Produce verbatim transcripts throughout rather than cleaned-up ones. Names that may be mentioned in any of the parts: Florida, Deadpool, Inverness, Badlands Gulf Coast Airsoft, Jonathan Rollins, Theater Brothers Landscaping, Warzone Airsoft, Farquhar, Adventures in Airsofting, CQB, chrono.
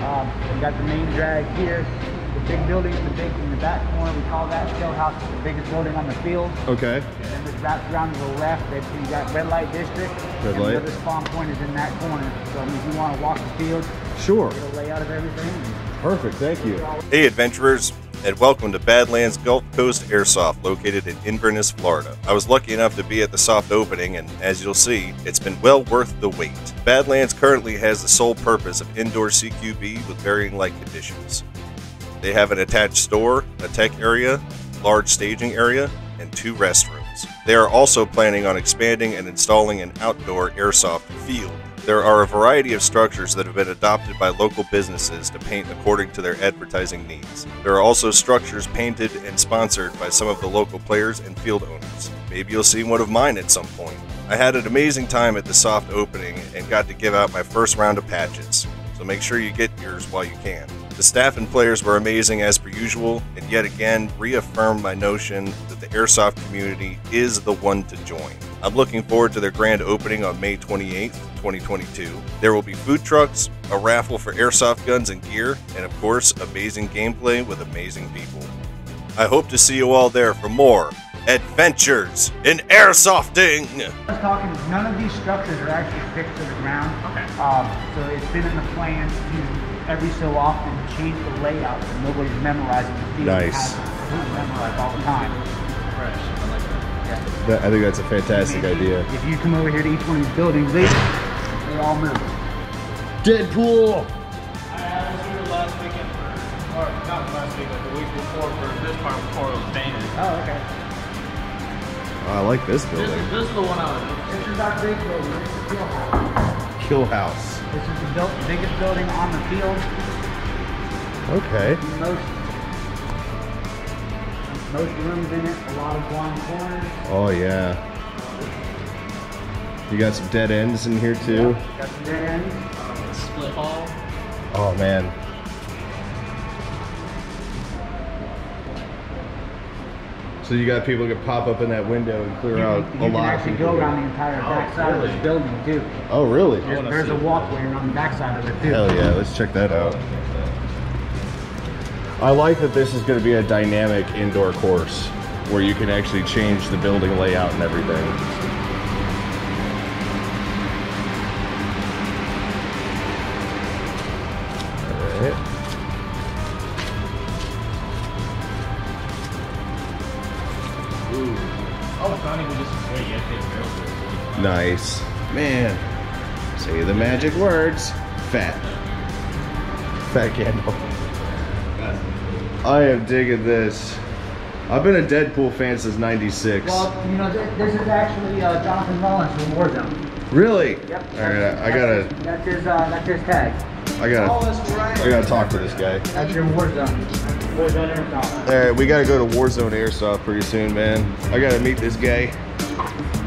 Um, we got the main drag here. The big building in the big in the back corner, we call that Shell House. It's the biggest building on the field. Okay. And then this wraps around to the left. That's you got red light district. Red and light. The other spawn point is in that corner. So I mean, if you want to walk the field, sure. Get a layout of everything. Perfect. Thank you. Hey, adventurers. And welcome to Badlands Gulf Coast Airsoft, located in Inverness, Florida. I was lucky enough to be at the soft opening, and as you'll see, it's been well worth the wait. Badlands currently has the sole purpose of indoor C Q B with varying light conditions. They have an attached store, a tech area, large staging area, and two restrooms. They are also planning on expanding and installing an outdoor airsoft field. There are a variety of structures that have been adopted by local businesses to paint according to their advertising needs. There are also structures painted and sponsored by some of the local players and field owners. Maybe you'll see one of mine at some point. I had an amazing time at the soft opening and got to give out my first round of patches, so make sure you get yours while you can. The staff and players were amazing as per usual, and yet again reaffirmed my notion that the airsoft community is the one to join. I'm looking forward to their grand opening on May twenty-eighth, twenty twenty-two. There will be food trucks, a raffle for airsoft guns and gear, and of course, amazing gameplay with amazing people. I hope to see you all there for more adventures in airsofting. I was talking, none of these structures are actually fixed to the ground. Okay. Um, so it's been in the plans to every so often change the layout so nobody's memorizing the field. Nice. People memorize all the time. Fresh. I like that. Yeah. I think that's a fantastic Maybe, idea. If you come over here to each one of these buildings, they, they're all moving. Deadpool! I was here last weekend for, or not last weekend, but the week before for this part before it was painted. Oh, okay. Oh, I like this building. This is, this is the one I was in. This is our big building. This is the Kill House. Kill House. This is the built, biggest building on the field. Okay. Most Most rooms in it, a lot of blind corners. Oh yeah. You got some dead ends in here too. Yeah, got some dead ends. Um, split hall. Oh man. So you got people who could pop up in that window and clear you, out you a lot. You can actually go around the entire back oh, side really? of this building too. Oh really? There's, there's a walkway around the back side of it too. Hell yeah, let's check that out. I like that this is going to be a dynamic indoor course where you can actually change the building layout and everything. Alright. Ooh. Oh, it's not even just a way yet. Nice. Man. Say the magic words. Fat. Fat candle. I am digging this. I've been a Deadpool fan since ninety-six. Well, you know, th this is actually uh, Jonathan Rollins from Warzone. Really? Yep. All right, I gotta. That's his. Uh, that's his tag. I gotta. Oh, right. I gotta talk to this guy. That's your Warzone. Warzone Airsoft. All right, we gotta go to Warzone Airsoft pretty soon, man. I gotta meet this guy.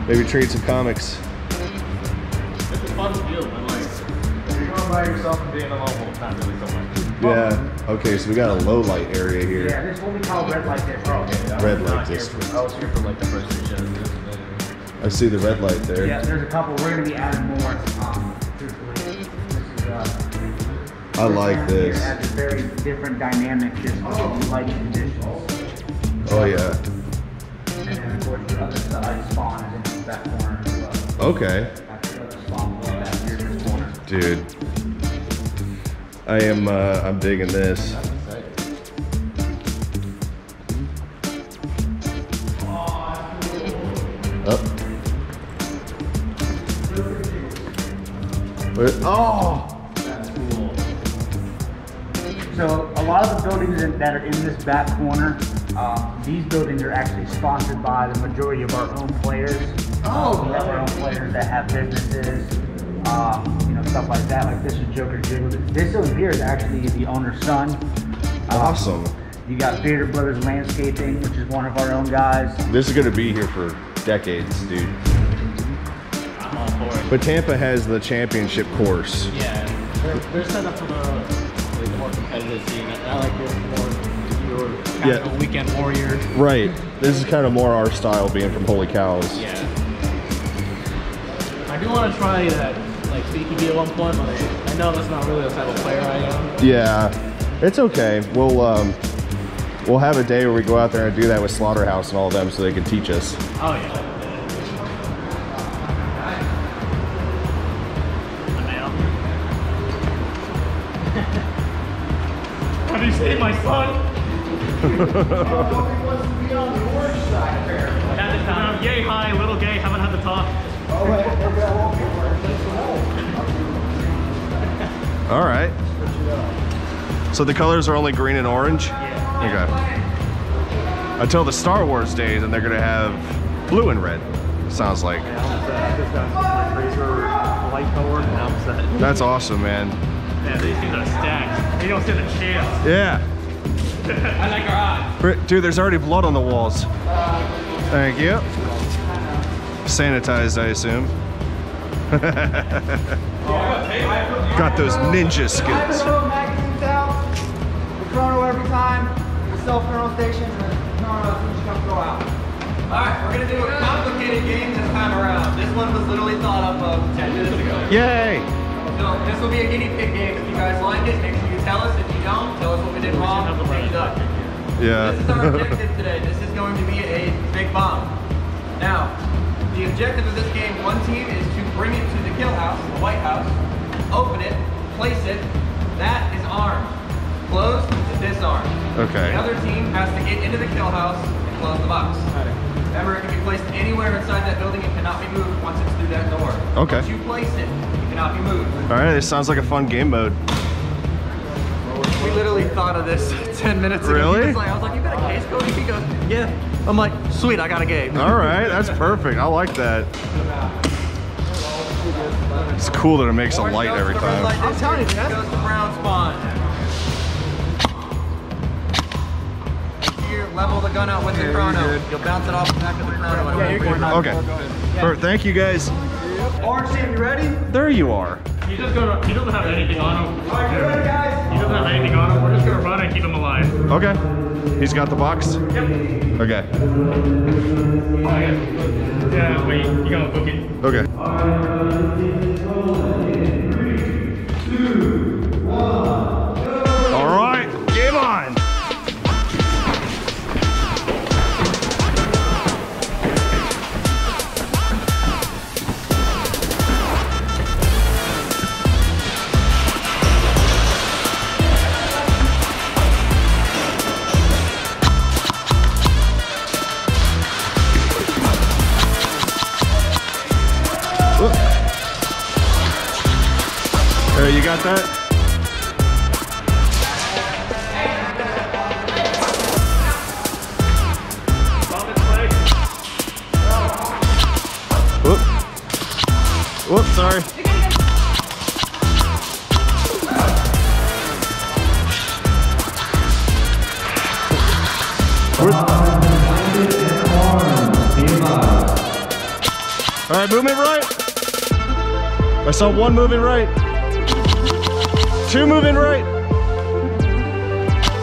Maybe trade some comics. It's a fun field, man. Like, you're going by yourself and being alone all the time, really so much. Yeah, okay, so we got a low light area here. Yeah, this is what we call red light district. Oh, okay, yeah. Red light district. I was here for like the first two shows. I see the red light there. Yeah, there's a couple. We're going to be adding more. Um, this is, uh, I like this. It has a very different dynamic just oh. lighting conditions. Oh, yeah. And then, of course, the other side spawn is in that corner as well. Okay. After the other spawn was back here in this corner. Dude. I am, uh, I'm digging this. Oh. Where? Oh! That's cool. So, a lot of the buildings that are in this back corner, uh, these buildings are actually sponsored by the majority of our own players. Oh! Uh, we have our own players that have businesses. Um, you know, stuff like that. Like this is Joker Jiggle. This over here is actually the owner's son. Awesome. Um, you got Theater Brothers Landscaping, which is one of our own guys. This is gonna be here for decades, dude. I'm all for it. But Tampa has the championship course. Yeah, they're, they're set up for the, like, the more competitive scene. I like this more. Your kind yeah. of a weekend warrior. Right. This is kind of more our style, being from Holy Cows. Yeah. I do want to try that. Like C Q B at one point, but I know that's not really the type of player I am. Yeah, it's okay. We'll um, we'll have a day where we go out there and do that with Slaughterhouse and all of them, so they can teach us. Oh yeah. Have you seen my son? Oh, yay, hi, little gay. Haven't had the talk. All right. So the colors are only green and orange? Yeah. Okay. Until the Star Wars days, and they're going to have blue and red, sounds like. That's awesome, man. Yeah, these things are stacked. They don't stand a chance. Yeah. I like our odds. Dude, there's already blood on the walls. Thank you. Sanitized, I assume. Got those ninja skills. Chrono every time, the self-chrono stations, and chrono just come go out. Alright, we're gonna do a complicated game this time around. This one was literally thought up of ten minutes ago. Yay! So this will be a guinea pig game. If you guys like it, make sure you tell us. If you don't, tell us what we did wrong, and we'll change it up. Yeah. So this is our objective today. This is going to be a big bomb. Now, the objective of this game, one team, is to bring it to the kill house, the White House, open it, place it, that is armed. Close to disarm. Okay. The other team has to get into the kill house and close the box. Right. Remember, it can be placed anywhere inside that building. It cannot be moved once it's through that door. Okay. Once you place it, it cannot be moved. Alright, this sounds like a fun game mode. We literally thought of this ten minutes ago. Really? He was like, I was like, you got a case code? He goes, yeah. I'm like, sweet, I got a game. Alright, that's perfect. I like that. It's cool that it makes a light every time. I'm telling you, that's goes to brown spawn. Level the gun out with yeah, the chrono. You'll bounce it off the back of the chrono. Yeah, you're you're okay. Yeah. Right, thank you guys. Orange team, you ready? There you are. You just go to, he doesn't have anything on him. All right, you ready, guys? He doesn't have anything on him. We're just gonna run and keep him alive. Okay. He's got the box? Yep. Okay. Yeah, wait, you gotta book it. Okay. All right, game on! You got that? Whoop. Whoop, sorry. Alright, movement right. I saw one moving right. Two moving right.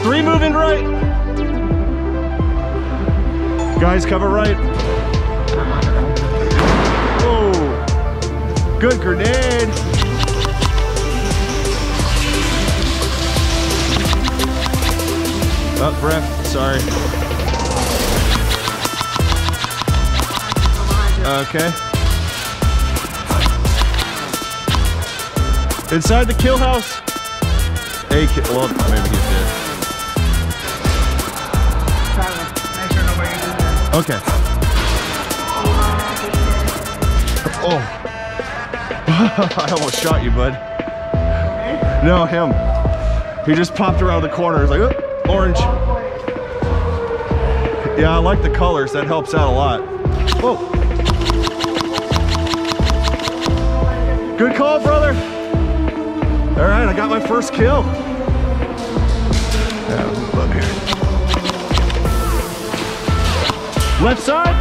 Three moving right. Guys, cover right. Oh, good grenade. Up breath, sorry. Okay. Inside the kill house. A kill, well, maybe he's dead. Make sure nobody uses that. Okay. Oh. I almost shot you, bud. Okay. No, him. He just popped around the corner. He's like, oh, orange. Yeah, I like the colors. That helps out a lot. Whoa. Good call, brother. All right, I got my first kill. Now, move up here. Left side.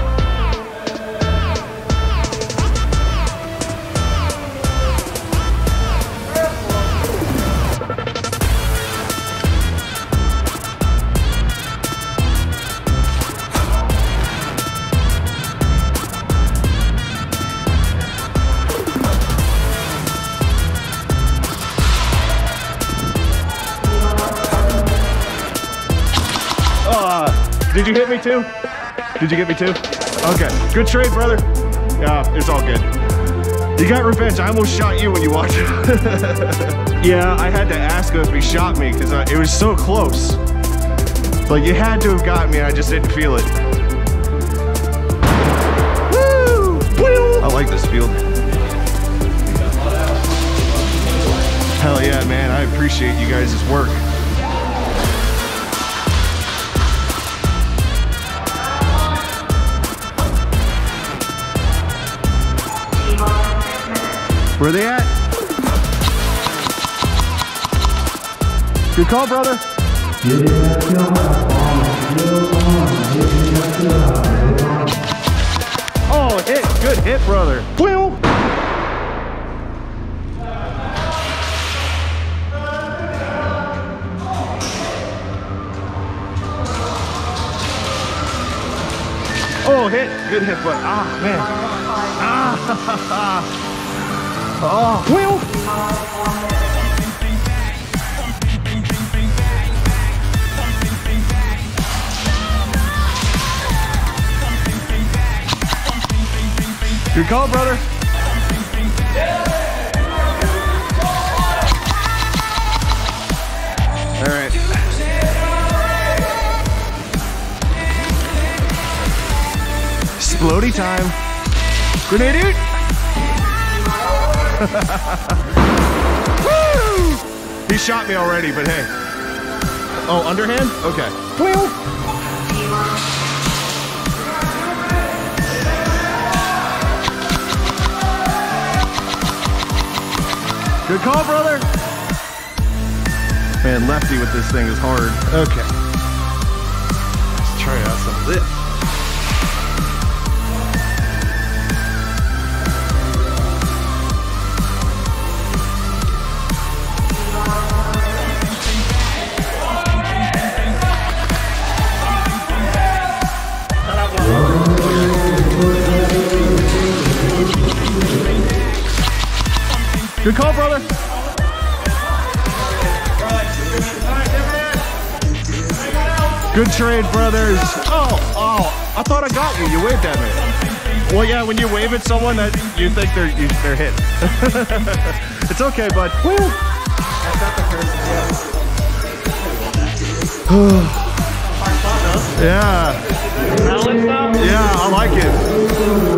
Did you hit me too? Did you get me too? Okay, good trade, brother. Yeah, it's all good. You got revenge. I almost shot you when you walked out. Yeah, I had to ask him if he shot me because it was so close. Like, you had to have got me, and I just didn't feel it. Woo! I like this field. Hell yeah, man. I appreciate you guys' work. Where are they at? Good call, brother. Oh, hit. Good hit, brother. Wheel. Oh, hit. Good hit, but ah, man. Ah, oh, Will! Good call, brother. All right. Splody time. Grenade out. Woo! He shot me already, but hey. Oh, underhand? Okay. Wheel. Good call, brother. Man, lefty with this thing is hard. Okay. Let's try out some of this. Good call, brother. Good trade, brothers. Oh, oh, I thought I got you. You waved at me. Well, yeah, when you wave at someone, that you think they're you, they're hit. It's okay, bud. Woo. Yeah. Yeah, I like it.